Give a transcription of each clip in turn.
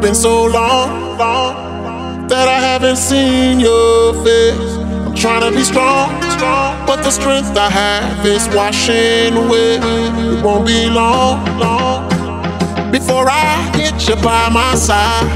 been so long that I haven't seen your face. I'm trying to be strong, but the strength I have is washing away. It won't be long before I get you by my side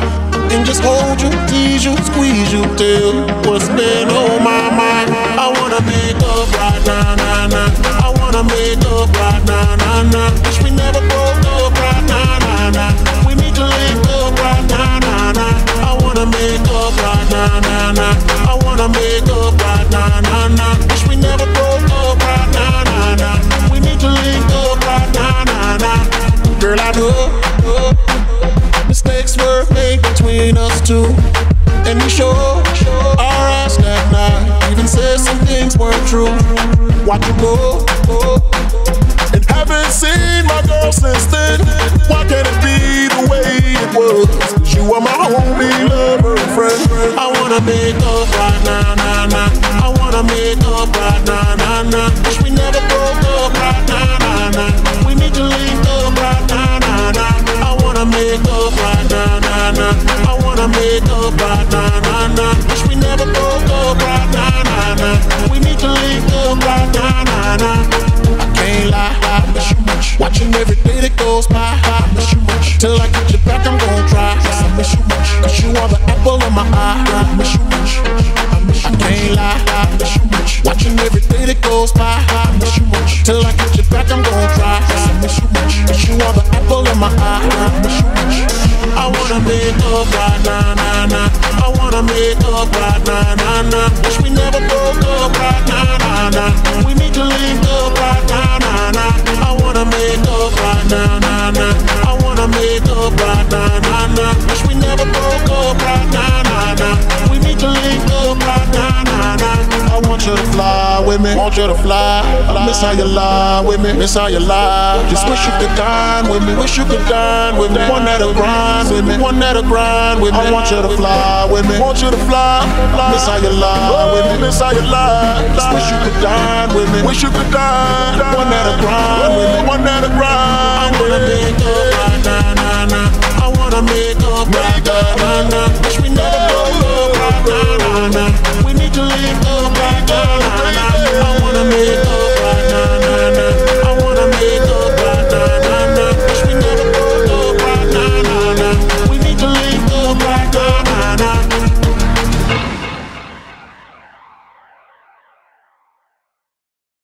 and just hold you, tease you, squeeze you till what's been on my mind. I wanna make up right now, nah, nah, nah. I wanna make up right now, nah, nah. Wish we never broke up right now, nah, nah. We need to link up right now, nah, nah. I wanna make up right now, nah, nah. I wanna make up right now, nah, nah. Wish we never broke up right now, nah, nah. We need to link up right now, nah, nah. Girl, I know mistakes were made between us two, and we sure our eyes that night. Even said some things weren't true. Watch you go, and haven't seen my girl since then. Why can't it be the way it was? 'Cause you are my only lover and friend. I wanna make up right now, nah, nah. I wanna make up right now, nah, nah. Wish we never broke up right now, nah, nah. We need to link up right now, nah, nah. I wanna make up right now, nah, nah. I wanna make up right now, nah, nah. Wish we never broke up right now, nah, nah. We need to link up right now, nah, nah. I can't lie, I miss you much. Watching every day that goes by, I miss you much. Till I get you back, I'm gonna try. I miss you much, 'cause you are the apple in my eye. I miss you much, I miss you much. I can't lie, I miss you much. Watching every day that goes by, I miss you much. Till I get you back, I'm gonna try. I miss you much, 'cause you are the apple in my eye. I miss you much. I wanna make up right now, nah, nah. I wanna make up right now, nah, nah. Wish we never broke up right now, nah, nah. We need to link up right now, nah, nah. I wanna make up right now, nah, nah. I wanna make up right now, nah, nah. Wish we never broke up right now, nah, nah. We need to link up right now, nah, nah. I want you to fly with me, want you to fly. I miss how you lie with me, miss how you lie. Just wish you could dine with me, wish you could dine with me. One that'll grind with me, one that'll grind with me. I want you to fly with me, want you to fly. Miss how you lie with me, miss how you lie. Just wish you could dine with me, wish you could dine. One that'll grind with me, one that'll grind. I wanna make up right now, nah, nah. I wanna make up right now, nah, nah. Wish we never broke up right now, nah, nah. We need to link up right now.